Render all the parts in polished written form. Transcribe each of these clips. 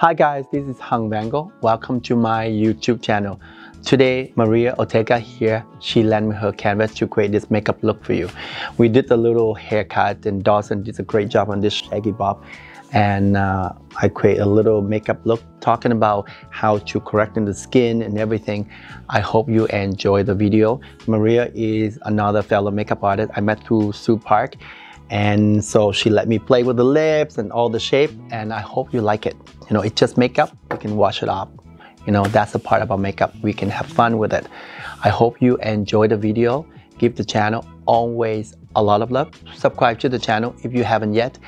Hi guys, this is Hung Vanngo. Welcome to my YouTube channel. Today, Maria Ortega here. She lent me her canvas to create this makeup look for you. We did a little haircut and Dawson did a great job on this shaggy bob. And I create a little makeup look talking about how to correct the skin and everything. I hope you enjoy the video. Maria is another fellow makeup artist I met through Sue Park. And so she let me play with the lips and all the shape, and I hope you like it. You know, it's just makeup, you can wash it off. You know, that's the part about makeup, we can have fun with it. I hope you enjoy the video. Give the channel always a lot of love. Subscribe to the channel if you haven't yet.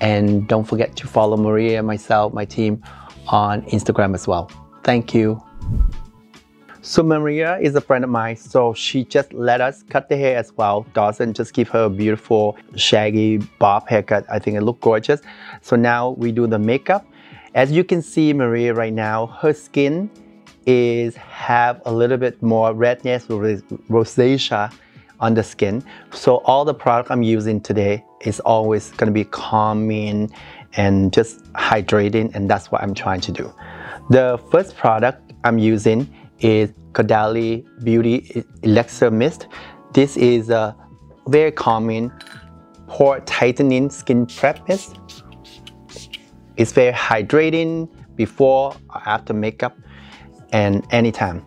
And don't forget to follow Maria, myself, my team on Instagram as well. Thank you. So Maria is a friend of mine, so she just let us cut the hair as well. Dawson just give her a beautiful shaggy bob haircut. I think it looked gorgeous. So now we do the makeup. As you can see Maria right now, her skin is have a little bit more redness, rosacea on the skin. So all the product I'm using today is always gonna be calming and just hydrating, and that's what I'm trying to do. The first product I'm using is Caudalie Beauty Elixir Mist. This is a very calming, pore tightening skin prep mist. It's very hydrating before or after makeup and anytime.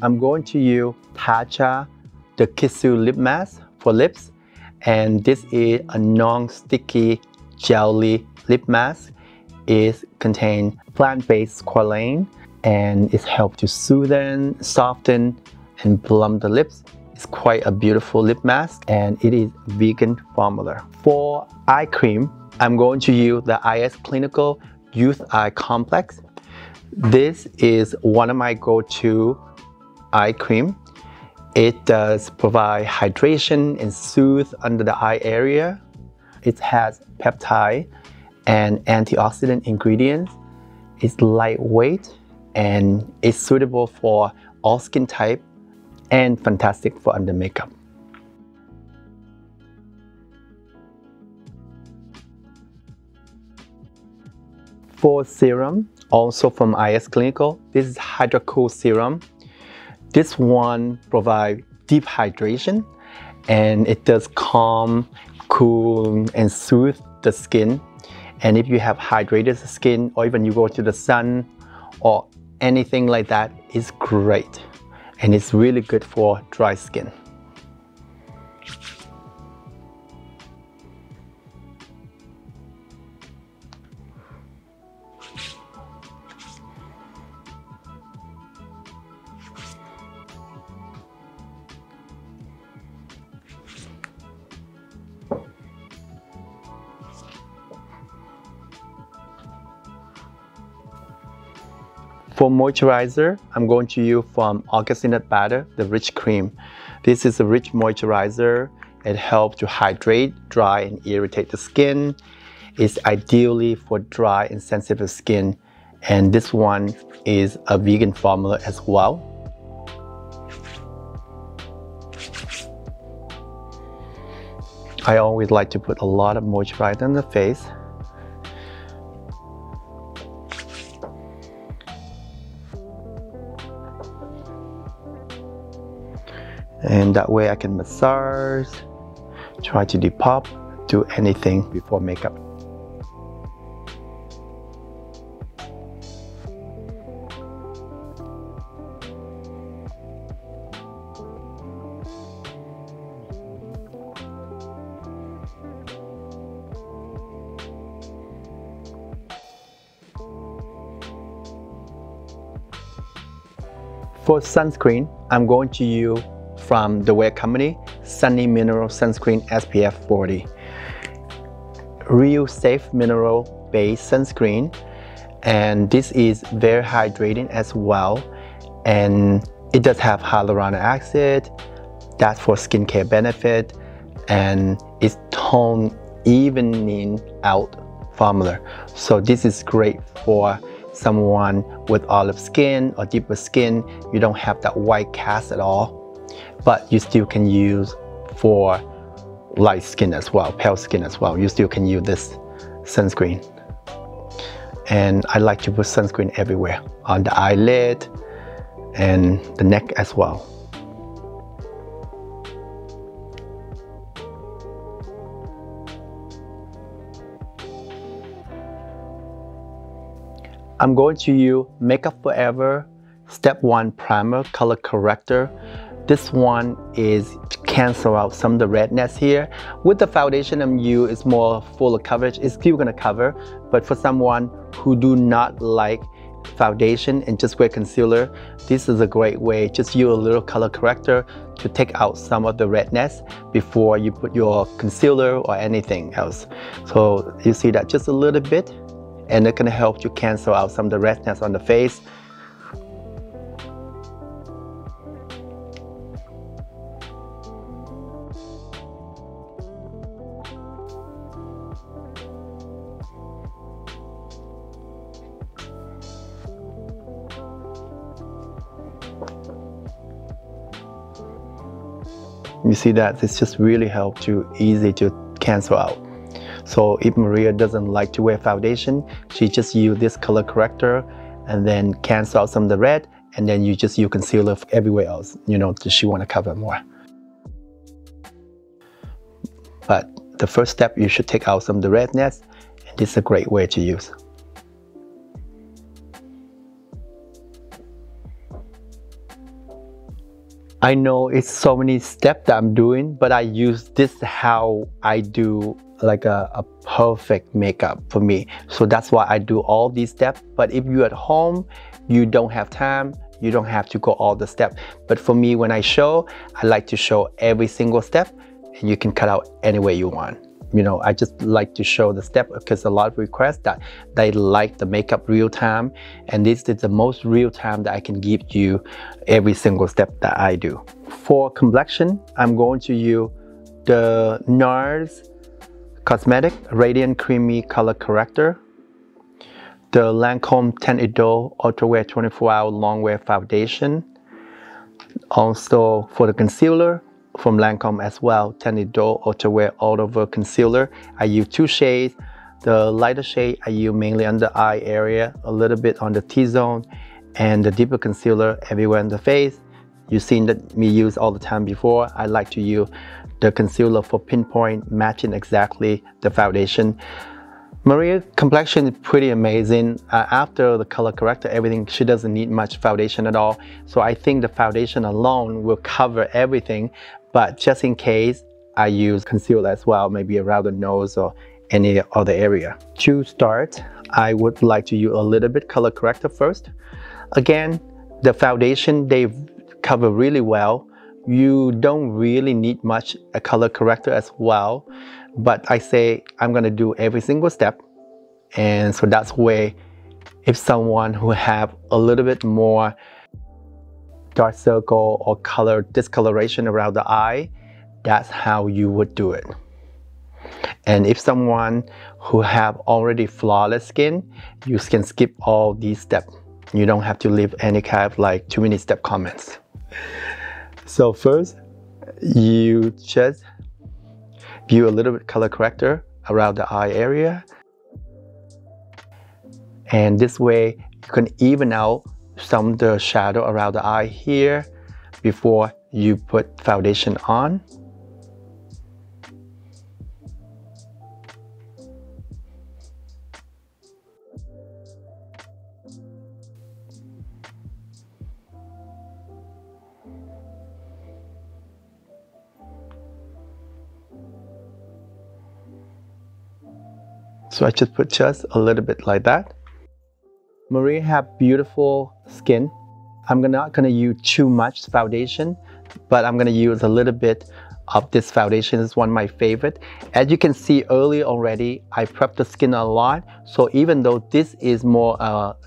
I'm going to use Tatcha, the Kissu lip mask for lips, and this is a non-sticky jelly lip mask. It contains plant-based squalane, and it helps to soothe, soften, and plump the lips. It's quite a beautiful lip mask, and it is vegan formula. For eye cream, I'm going to use the IS Clinical Youth Eye Complex. This is one of my go-to eye cream. It does provide hydration and soothe under the eye area. It has peptide and antioxidant ingredients. It's lightweight and it's suitable for all skin type and fantastic for under makeup. For serum, also from IS Clinical, this is Hydra-Cool Serum. This one provides deep hydration and it does calm, cool, and soothe the skin. And if you have hydrated skin, or even you go to the sun or anything like that, it's great. And it's really good for dry skin. For moisturizer, I'm going to use from Augustinus Bader, the Rich Cream. This is a rich moisturizer. It helps to hydrate, dry, and irritate the skin. It's ideally for dry and sensitive skin. And this one is a vegan formula as well. I always like to put a lot of moisturizer on the face. And that way I can massage, try to depuff, do anything before makeup. For sunscreen, I'm going to use from the Wear Company, Sunny Mineral Sunscreen SPF 40. Real safe mineral-based sunscreen, and this is very hydrating as well. And it does have hyaluronic acid, that's for skincare benefit, and it's tone evening out formula. So this is great for someone with olive skin or deeper skin. You don't have that white cast at all, but you still can use for light skin as well, pale skin as well, you still can use this sunscreen. And I like to put sunscreen everywhere, on the eyelid and the neck as well. I'm going to use Make Up For Ever Step 1 Primer Color Corrector. This one is to cancel out some of the redness here. With the foundation I'm using, it's more full of coverage. It's still gonna cover, but for someone who do not like foundation and just wear concealer, this is a great way. Just use a little color corrector to take out some of the redness before you put your concealer or anything else. So you see that just a little bit, and it can help you cancel out some of the redness on the face. You see that it's just really helped to easy to cancel out. So if Maria doesn't like to wear foundation, she just use this color corrector and then cancel out some of the red, and then you just use concealer everywhere else, you know, she want to cover more. But the first step, you should take out some of the redness, and this is a great way to use. I know it's so many steps that I'm doing, but I use this how I do like a perfect makeup for me. So that's why I do all these steps. But if you're at home, you don't have time, you don't have to go all the steps. But for me, when I show, I like to show every single step, and you can cut out any way you want. You know, I just like to show the step because a lot of requests that they like the makeup real time, and this is the most real time that I can give you every single step that I do. For complexion, I'm going to use the NARS Cosmetics Radiant Creamy Color Corrector, the Lancôme Teint Idole Ultra Wear 24-Hour Long Wear Foundation. Also for the concealer, from Lancôme as well, Teint Idole Ultra Wear All Over Concealer. I use two shades. The lighter shade I use mainly on the eye area, a little bit on the T-zone, and the deeper concealer everywhere on the face. You've seen that me use all the time before. I like to use the concealer for pinpoint, matching exactly the foundation. Maria's complexion is pretty amazing. After the color corrector, everything, she doesn't need much foundation at all. So I think the foundation alone will cover everything. But just in case, I use concealer as well, maybe around the nose or any other area. To start, I would like to use a little bit color corrector first. Again, the foundation, they cover really well. You don't really need much a color corrector as well. But I say I'm gonna do every single step. And so that's where if someone who have a little bit more dark circle or color discoloration around the eye, that's how you would do it. And if someone who have already flawless skin, you can skip all these steps. You don't have to leave any kind of like too many step comments. So first, you just view a little bit color corrector around the eye area. And this way, you can even out some of the shadow around the eye here before you put foundation on. So I just put just a little bit like that. Maria have beautiful skin. I'm not gonna use too much foundation, but I'm gonna use a little bit of this foundation. This is one of my favorite. As you can see earlier already, I prepped the skin a lot. So even though this is more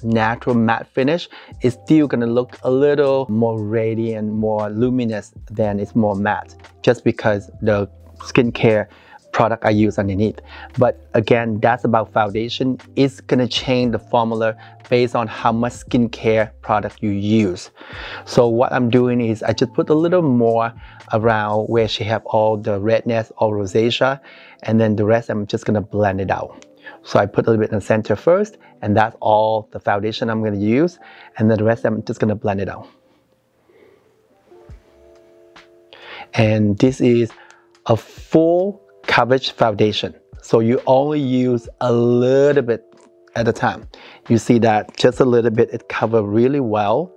natural matte finish, it's still gonna look a little more radiant, more luminous than it's more matte, just because the skincare product I use underneath. But again, that's about foundation. It's gonna change the formula based on how much skincare product you use. So what I'm doing is I just put a little more around where she have all the redness or rosacea, and then the rest I'm just gonna blend it out. So I put a little bit in the center first, and that's all the foundation I'm gonna use, and then the rest I'm just gonna blend it out. And this is a full coverage foundation, so you only use a little bit at a time. You see that just a little bit, it covers really well,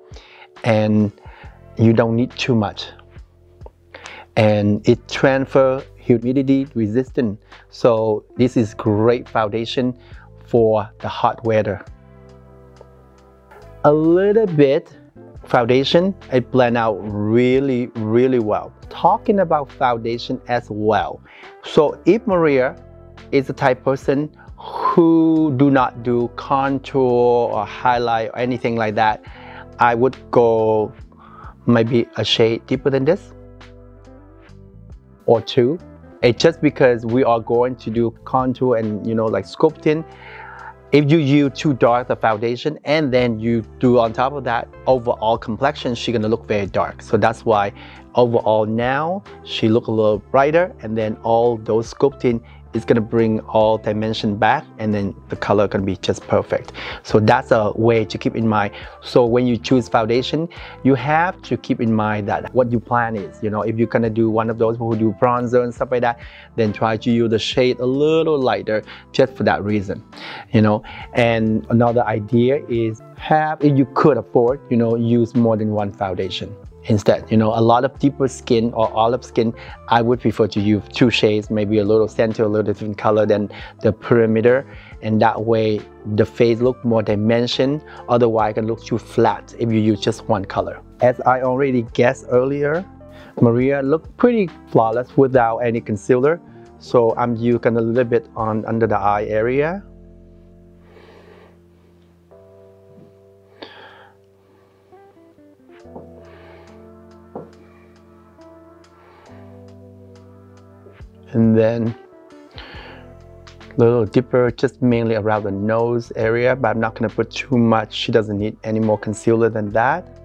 and you don't need too much. And it transfers humidity resistant, so this is great foundation for the hot weather. A little bit foundation, it blend out really well. Talking about foundation as well, so if Maria is the type of person who do not do contour or highlight or anything like that, I would go maybe a shade deeper than this or two. It's just because we are going to do contour and, you know, like sculpting. If you use too dark the foundation and then you do on top of that overall complexion, she's gonna look very dark. So that's why overall now she look a little brighter, and then all those sculpting is gonna bring all dimension back, and then the color gonna be just perfect. So that's a way to keep in mind. So when you choose foundation, you have to keep in mind that what your plan is. You know, if you're gonna do one of those who do bronzer and stuff like that, then try to use the shade a little lighter just for that reason, you know. And another idea is have, if you could afford, you know, use more than one foundation. Instead, you know, a lot of deeper skin or olive skin, I would prefer to use two shades, maybe a little center, a little different color than the perimeter, and that way the face look more dimension. Otherwise, it can look too flat if you use just one color. As I already guessed earlier, Maria looked pretty flawless without any concealer, so I'm using a little bit on under the eye area. And then a little deeper, just mainly around the nose area, but I'm not gonna put too much. She doesn't need any more concealer than that.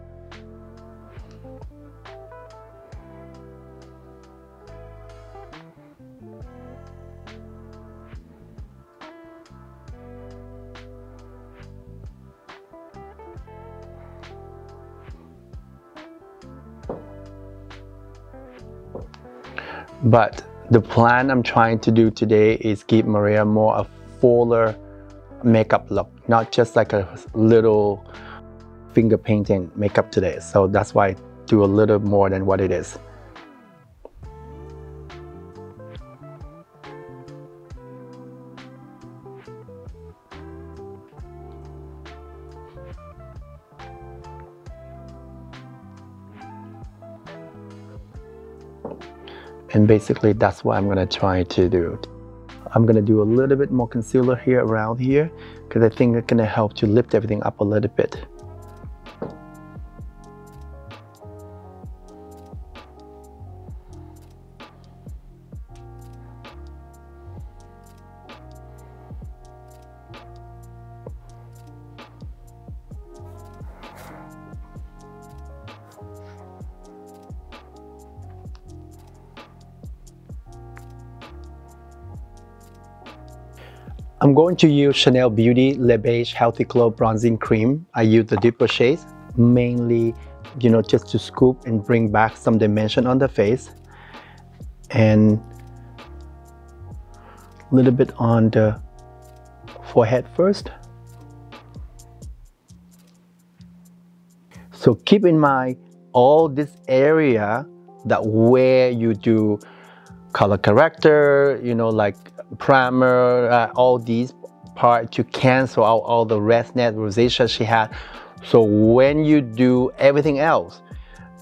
But the plan I'm trying to do today is give Maria more a fuller makeup look, not just like a little finger painting makeup today. So that's why I do a little more than what it is. And basically that's what I'm gonna try to do. I'm gonna do a little bit more concealer here around here, because I think it's gonna help to lift everything up a little bit. I'm going to use Chanel Beauty Les Beiges Healthy Glow Bronzing Cream. I use the deeper shades, mainly, you know, just to scoop and bring back some dimension on the face. And a little bit on the forehead first. So keep in mind all this area that where you do color corrector, you know, like primer, all these parts to cancel out all the redness, rosacea she had. So when you do everything else,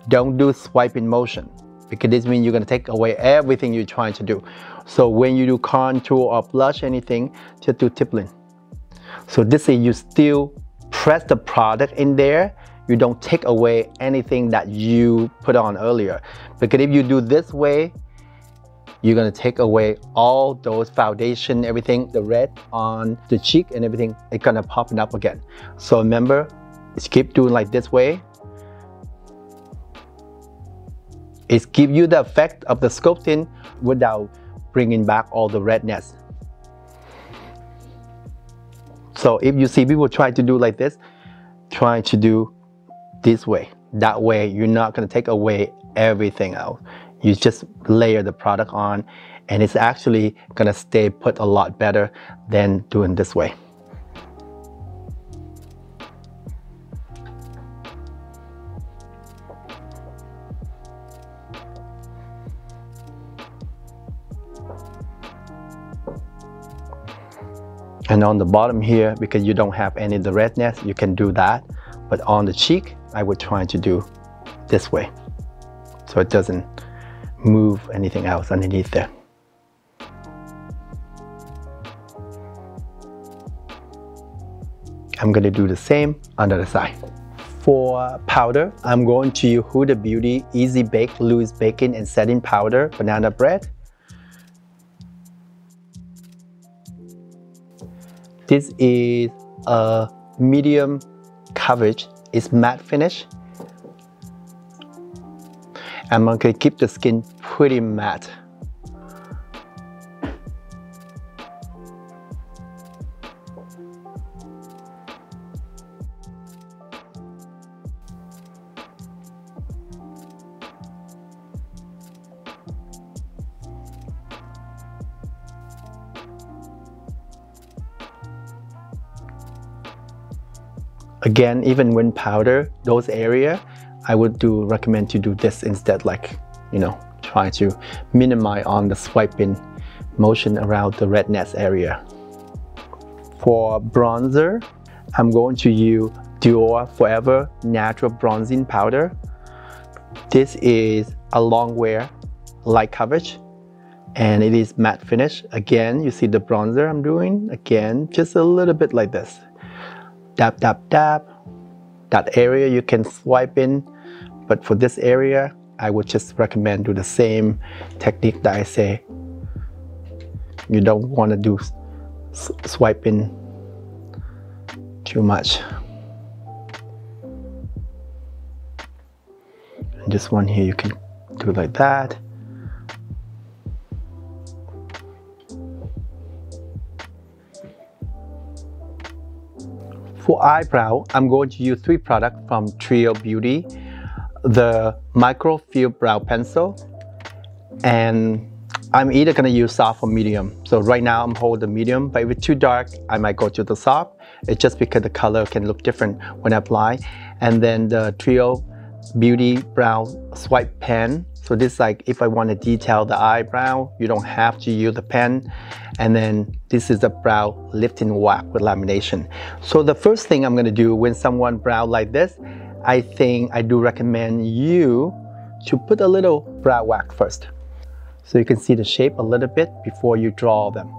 don't do swiping motion, because this means you're gonna take away everything you're trying to do. So when you do contour or blush anything, just do tippling. So this is you still press the product in there. You don't take away anything that you put on earlier, because if you do this way, you're gonna take away all those foundation, everything, the red on the cheek and everything, it's gonna pop it up again. So remember, just keep doing like this way. It gives you the effect of the sculpting without bringing back all the redness. So if you see people try to do like this, try to do this way. That way you're not going to take away everything out. You just layer the product on and it's actually going to stay put a lot better than doing this way. And on the bottom here, because you don't have any of the redness, you can do that. But on the cheek, I would try to do this way, so it doesn't move anything else underneath there. I'm gonna do the same on the other side. For powder, I'm going to use Huda Beauty Easy Bake Loose Baking and Setting Powder Banana Bread. This is a medium coverage. It's matte finish. I'm going to keep the skin pretty matte. Again, even when powder, those area, I would recommend to do this instead, like, you know, try to minimize on the swiping motion around the redness area. For bronzer, I'm going to use Dior Forever Natural Bronzing Powder. This is a long wear, light coverage, and it is matte finish. Again, you see the bronzer I'm doing, again, just a little bit like this. Dab, dab, dab. That area you can swipe in, but for this area, I would just recommend do the same technique that I say. You don't want to do swiping too much. And this one here, you can do like that. For eyebrow, I'm going to use three products from Trio Beauty. The Micro Field Brow Pencil, and I'm either going to use soft or medium. So right now I'm holding the medium, but if it's too dark, I might go to the soft. It's just because the color can look different when I apply. And then the Trio Beauty Brow Swipe Pen. So this is like if I want to detail the eyebrow, you don't have to use the pen. And then this is a brow lifting wax with lamination. So the first thing I'm going to do when someone brow like this, I think I do recommend you to put a little brow wax first. So you can see the shape a little bit before you draw them.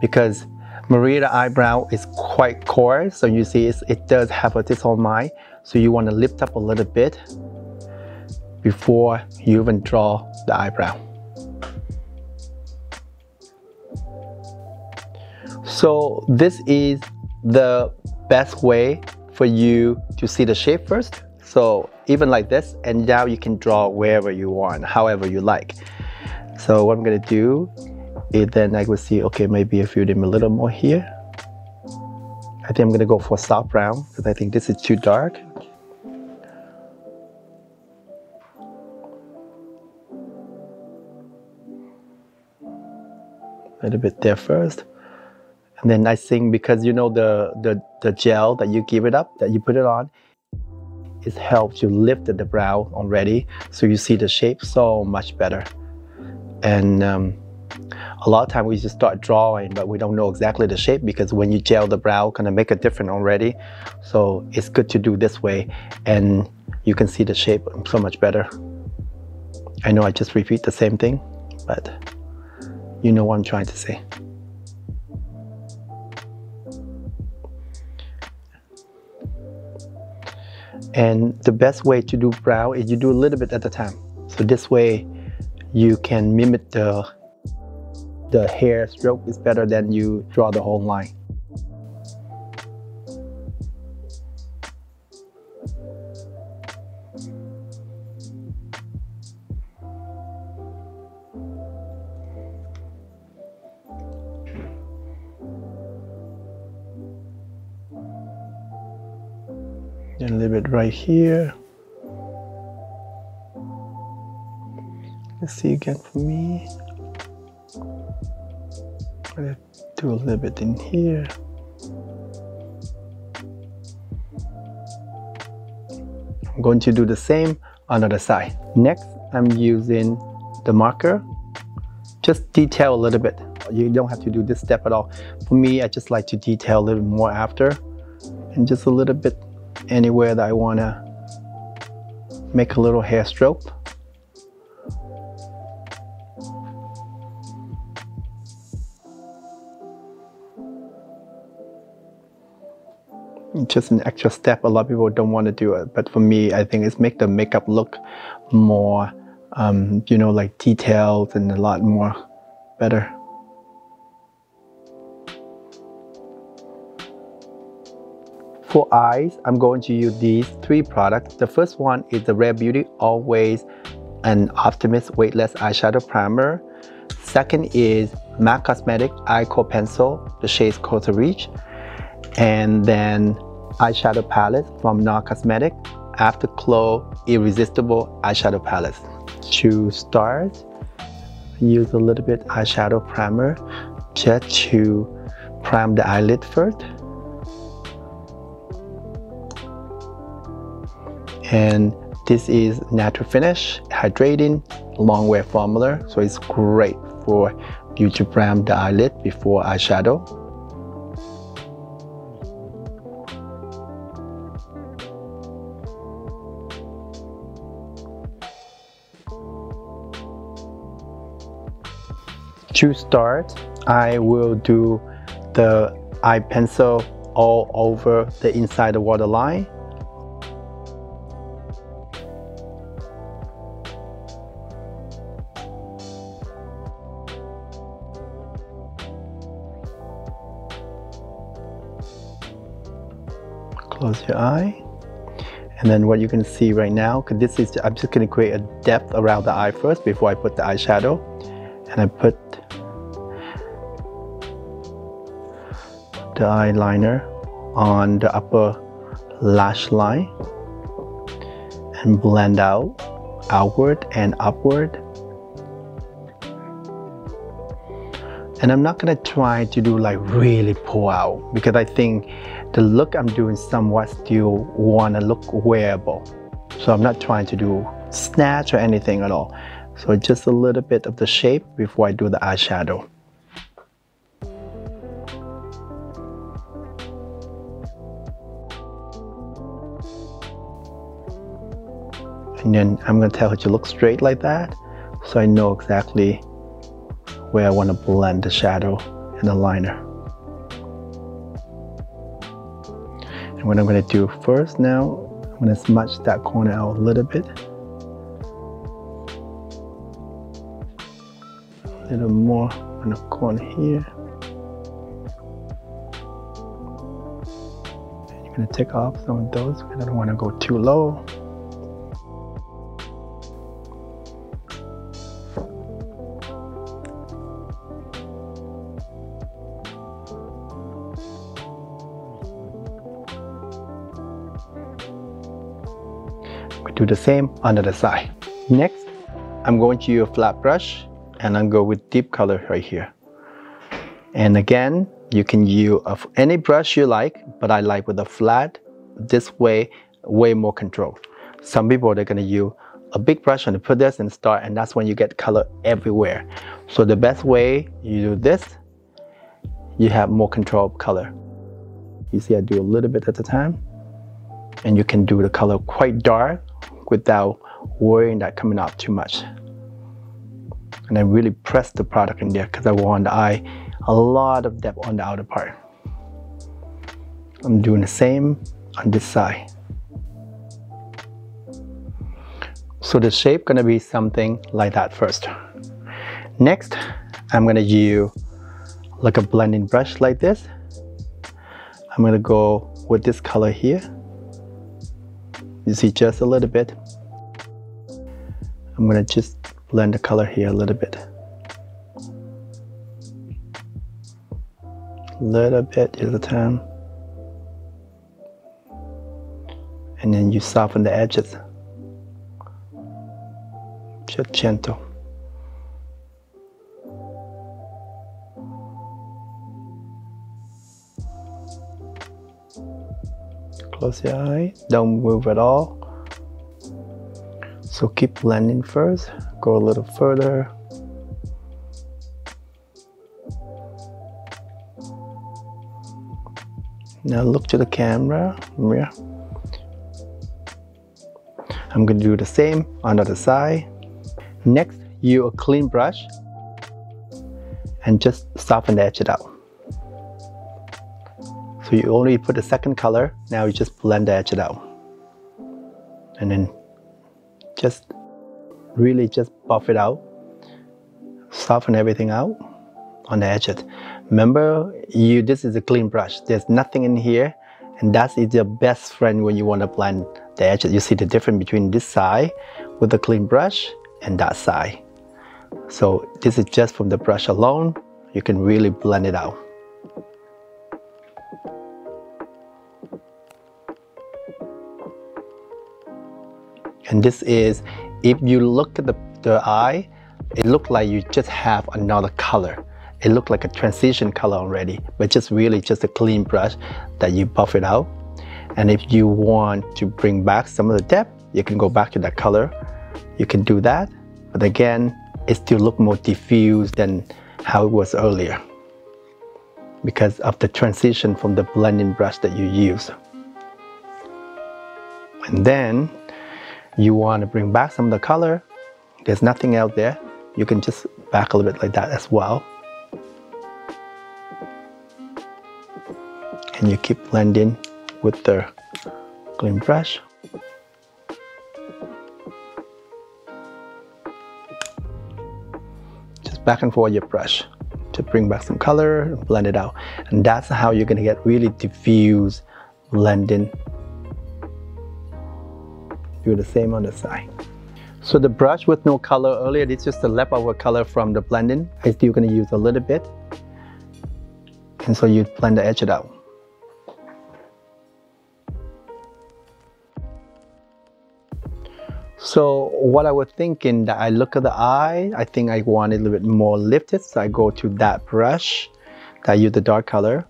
Because Maria eyebrow is quite coarse, so you see it does have a thistle line. So you want to lift up a little bit before you even draw the eyebrow. So this is the best way for you to see the shape first. So even like this, and now you can draw wherever you want, however you like. So what I'm gonna do is then I will see, okay, maybe I fill them a little more here. I think I'm gonna go for soft brown because I think this is too dark. A little bit there first, and then I think because you know the gel that you give it up, that you put it on, it helps you lift the brow already, so you see the shape so much better. And a lot of time we just start drawing, but we don't know exactly the shape because when you gel the brow, kind of make it different already. So it's good to do this way, and you can see the shape so much better. I know I just repeat the same thing, but you know what I'm trying to say. And the best way to do brow is you do a little bit at a time. So this way you can mimic the the hair stroke is better than you draw the whole line. And a little bit right here. Let's see again for me. Let's do a little bit in here. I'm going to do the same on the other side. Next, I'm using the marker. Just detail a little bit. You don't have to do this step at all. For me, I just like to detail a little more after, and just a little bit anywhere that I want to make a little hair stroke. Just an extra step. A lot of people don't want to do it, but for me, I think it's make the makeup look more, you know, like detailed and a lot more better. For eyes, I'm going to use these three products. The first one is the Rare Beauty Always an Optimist Weightless Eyeshadow Primer. Second is MAC Cosmetics Eye Core Pencil, the shades Coast to Reach. And then eyeshadow palette from NARS Cosmetics After Glow Irresistible Eyeshadow Palette. To start, use a little bit eyeshadow primer just to prime the eyelid first. And this is natural finish, hydrating, long wear formula, so it's great for you to prime the eyelid before eyeshadow. To start, I will do the eye pencil all over the inside the waterline. Close your eye, and then what you can see right now, because this is, I'm just going to create a depth around the eye first before I put the eyeshadow, and I put the eyeliner on the upper lash line and blend out outward and upward. And I'm not going to try to do like really pull out, because I think the look I'm doing somewhat still want to look wearable. So I'm not trying to do snatch or anything at all. So just a little bit of the shape before I do the eyeshadow. And then I'm going to tell her to look straight like that, so I know exactly where I want to blend the shadow and the liner. And what I'm going to do first now, I'm going to smudge that corner out a little bit. A little more on the corner here. And you're going to take off some of those because I don't want to go too low. Do the same on the other side. Next, I'm going to use a flat brush and I'll go with deep color right here. And again, you can use any brush you like, but I like with a flat. This way, way more control. Some people, they're gonna use a big brush and put this and start, and that's when you get color everywhere. So the best way you do this, you have more control of color. You see I do a little bit at a time, and you can do the color quite dark without worrying that coming out too much. And I really press the product in there because I want the eye a lot of depth on the outer part. I'm doing the same on this side. So the shape gonna be something like that first. Next, I'm gonna use like a blending brush like this. I'm gonna go with this color here. You see, just a little bit. I'm gonna just blend the color here a little bit. Little bit at a time. And then you soften the edges. Just gentle. Close your eye, don't move at all. So keep blending first, go a little further. Now look to the camera, yeah. I'm gonna do the same on the other side. Next, use a clean brush and just soften the edge it out. So you only put the second color, now you just blend the edge it out. And then just really just buff it out. Soften everything out on the edges. Remember, this is a clean brush. There's nothing in here, and that is your best friend when you want to blend the edges. You see the difference between this side with the clean brush and that side. So this is just from the brush alone. You can really blend it out. And this is, if you look at the eye, it looks like you just have another color. It looks like a transition color already, but just really just a clean brush that you buff it out. And if you want to bring back some of the depth, you can go back to that color. You can do that, but again, it still looks more diffused than how it was earlier because of the transition from the blending brush that you use. And then you want to bring back some of the color. There's nothing out there. You can just back a little bit like that as well. And you keep blending with the clean brush. Just back and forth your brush to bring back some color and blend it out. And that's how you're gonna get really diffuse blending. Do the same on the side. So the brush with no color earlier, it's just the leftover color from the blending. I'm still gonna use a little bit. And so you blend the edge it out. So what I was thinking that I look at the eye, I think I want it a little bit more lifted. So I go to that brush, I use the dark color,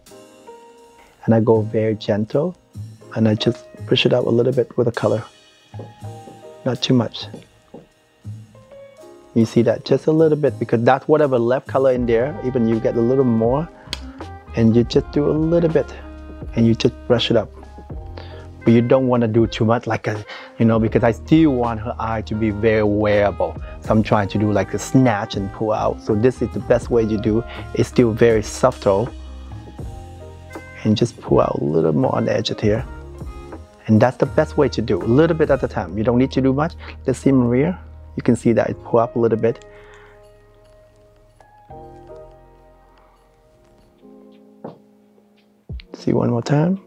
and I go very gentle, and I just push it up a little bit with the color. Not too much. You see that just a little bit because that's whatever left color in there, even you get a little more, and you just do a little bit, and you just brush it up. But you don't want to do too much like a, you know, because I still want her eye to be very wearable. So I'm trying to do like a snatch and pull out. So this is the best way to do. It's still very subtle. And just pull out a little more on the edge here. And that's the best way to do, a little bit at a time. You don't need to do much. Let's see Maria. You can see that it pull up a little bit. See one more time.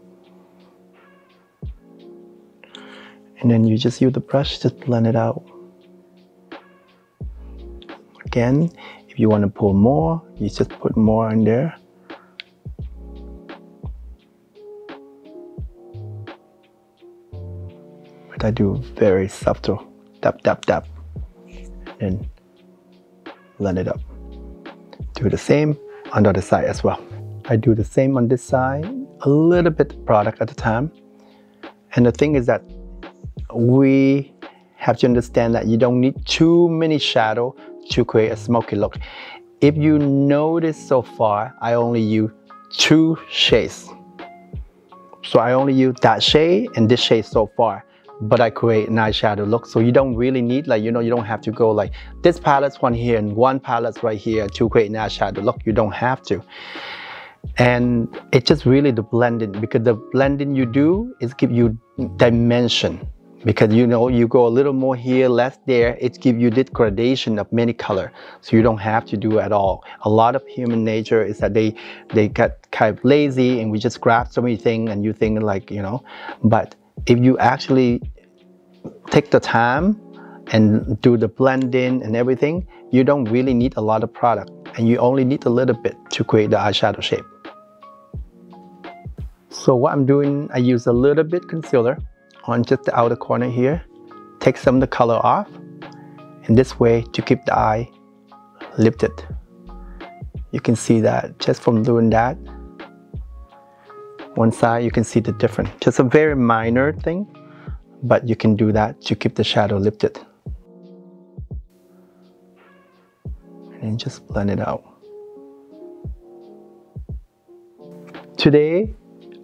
And then you just use the brush to blend it out. Again, if you want to pull more, you just put more in there. But I do very subtle, dab, dab, dab, and blend it up. Do the same on the other side as well. I do the same on this side, a little bit product at a time. And the thing is that we have to understand that you don't need too many shadows to create a smoky look. If you notice so far, I only use two shades. So I only use that shade and this shade so far, but I create an eyeshadow look. So you don't really need, like, you know, you don't have to go like this palette one here and one palette right here to create an eyeshadow look. You don't have to. And it's just really the blending, because the blending you do is give you dimension. because you know you go a little more here, less there, it gives you this gradation of many color, so you don't have to do at all. A lot of human nature is that they get kind of lazy and we just grab so many things and you think like, you know, but if you actually take the time and do the blending and everything, you don't really need a lot of product and you only need a little bit to create the eyeshadow shape. So what I'm doing, I use a little bit concealer on just the outer corner here, take some of the color off, and this way to keep the eye lifted. You can see that just from doing that, one side you can see the difference. Just a very minor thing, but you can do that to keep the shadow lifted. And then just blend it out. Today,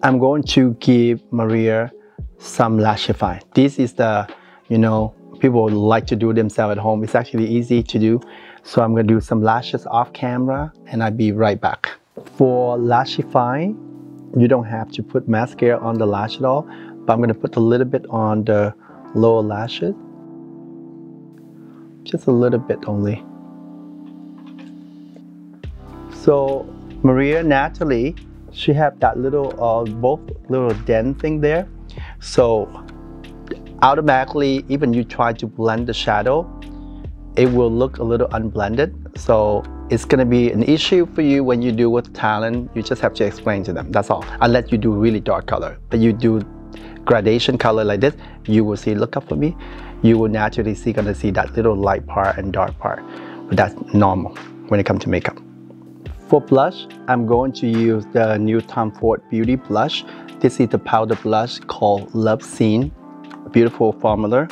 I'm going to give Maria some Lashify. This is the, you know, people like to do themselves at home. It's actually easy to do. So I'm gonna do some lashes off camera and I'll be right back. For Lashify, you don't have to put mascara on the lash at all, but I'm gonna put a little bit on the lower lashes. Just a little bit only. So Maria naturally, she have that little, both little dent thing there. So automatically, even you try to blend the shadow, it will look a little unblended. So it's gonna be an issue for you when you do with talent. You just have to explain to them, that's all. Unless you do really dark color, but you do gradation color like this, you will see, look up for me, you will naturally see, gonna see that little light part and dark part. But that's normal when it comes to makeup. For blush, I'm going to use the new Tom Ford Beauty blush. This is the powder blush called Love Scene. A beautiful formula.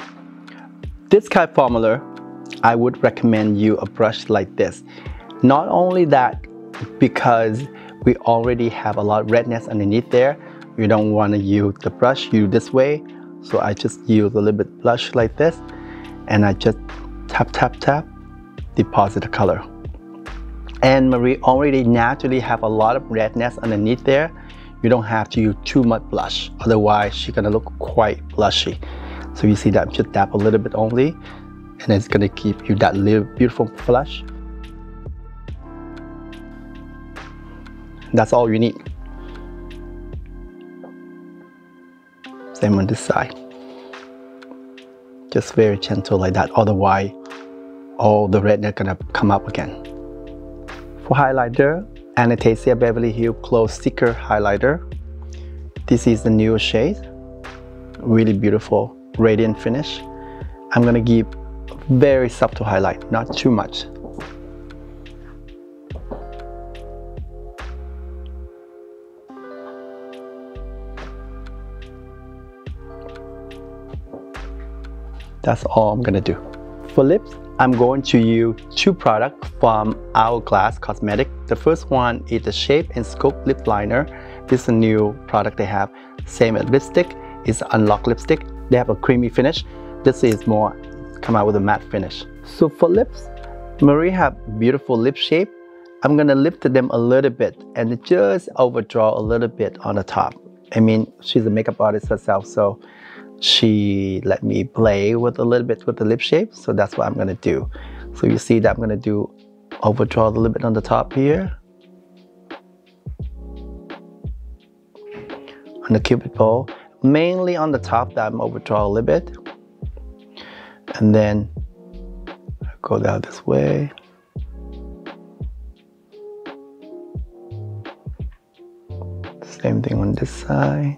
This kind of formula, I would recommend you a brush like this. Not only that, because we already have a lot of redness underneath there, you don't want to use the brush, you this way. So I just use a little bit blush like this, and I just tap, tap, tap, deposit the color. And Marie already naturally have a lot of redness underneath there. You don't have to use too much blush, otherwise she's gonna look quite blushy. So you see that I'm just dab a little bit only, and it's gonna give you that little beautiful blush. That's all you need. Same on this side. Just very gentle like that, otherwise all the redness gonna come up again. For highlighter, Anastasia Beverly Hills Glow Sticker Highlighter. This is the new shade, really beautiful, radiant finish. I'm gonna give very subtle highlight, not too much. That's all I'm gonna do. For lips, I'm going to use two products from Hourglass Cosmetics. The first one is the Shape and Scoop Lip Liner. This is a new product they have. Same as lipstick, it's Unlock'd lipstick. They have a creamy finish. This is more come out with a matte finish. So for lips, Marie have beautiful lip shape. I'm gonna lift them a little bit and just overdraw a little bit on the top. I mean, she's a makeup artist herself, so she let me play with a little bit with the lip shape, so that's what I'm gonna do. So you see that I'm gonna do overdraw a little bit on the top here, on the cupid bow, mainly on the top that I'm overdraw a little bit, and then go down this way. Same thing on this side.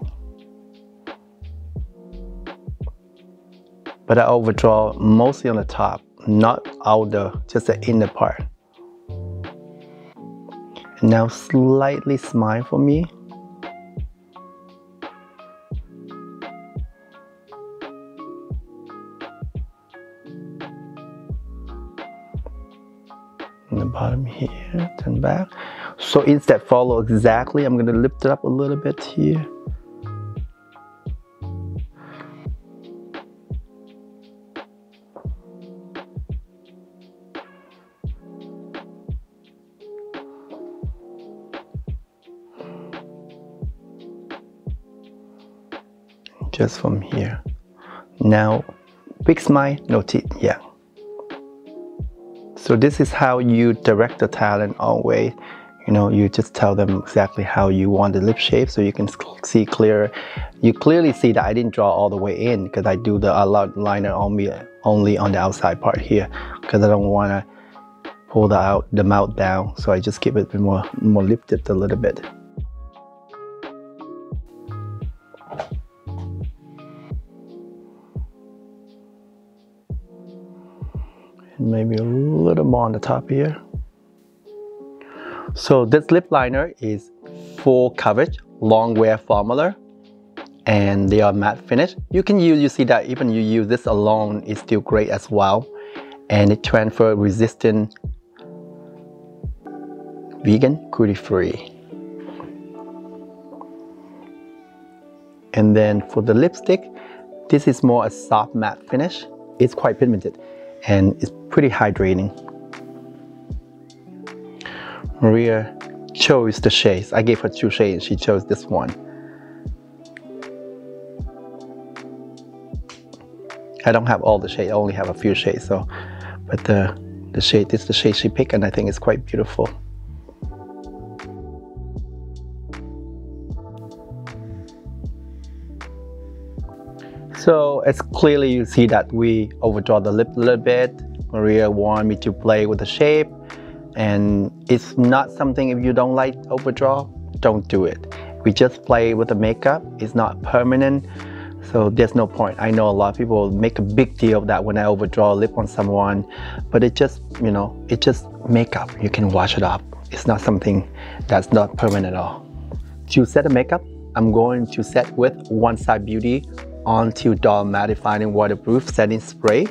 But I overdraw mostly on the top, not outer, just the inner part. And now slightly smile for me. On the bottom here, turn back. So instead follow exactly, I'm gonna lift it up a little bit here. Just from here, Now big smile noted here. So this is how you direct the talent always. You know, you just tell them exactly how you want the lip shape, so you can see clearer. You clearly see that I didn't draw all the way in because I do the outliner only on the outside part here, because I don't want to pull the mouth down. So I just keep it more lifted a little bit. And maybe a little more on the top here. So this lip liner is full coverage, long wear formula, and they are matte finish. You see that even you use this alone, it's still great as well. And it transfer resistant, vegan, cruelty free. And then for the lipstick, this is more a soft matte finish. It's quite pigmented and it's pretty hydrating. Maria chose the shades. I gave her two shades, she chose this one. I don't have all the shades, I only have a few shades, so but the shade, this is the shade she picked, and I think it's quite beautiful. So it's clearly you see that we overdraw the lip a little bit. Maria wanted me to play with the shape. And it's not something, if you don't like overdraw, don't do it. We just play with the makeup. It's not permanent, so there's no point. I know a lot of people make a big deal of that when I overdraw a lip on someone, but it just, you know, it just makeup. You can wash it off. It's not something that's not permanent at all. To set the makeup, I'm going to set with One Side Beauty Until Dawn Mattifying Waterproof Setting Spray.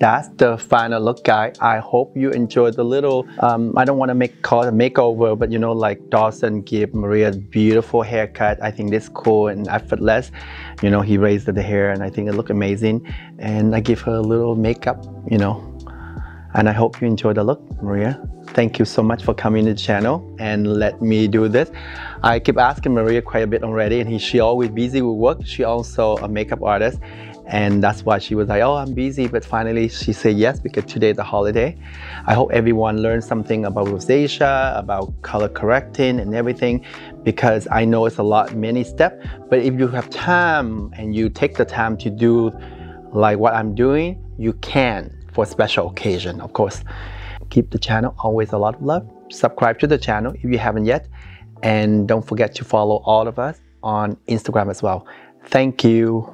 That's the final look, guys. I hope you enjoyed the little, I don't want to call it a makeover, but you know, like Dawson gave Maria a beautiful haircut. I think this cool and effortless. You know, he raised the hair and I think it looked amazing. And I give her a little makeup, you know. And I hope you enjoyed the look, Maria. Thank you so much for coming to the channel and let me do this. I keep asking Maria quite a bit already, and she always busy with work. She also a makeup artist, and that's why she was like, oh, I'm busy. But finally she said yes, because today's a holiday. I hope everyone learned something about rosacea, about color correcting and everything, because I know it's a lot, many steps. But if you have time and you take the time to do like what I'm doing, you can. For special occasion, of course. Keep the channel always a lot of love. Subscribe to the channel if you haven't yet, and don't forget to follow all of us on Instagram as well. Thank you.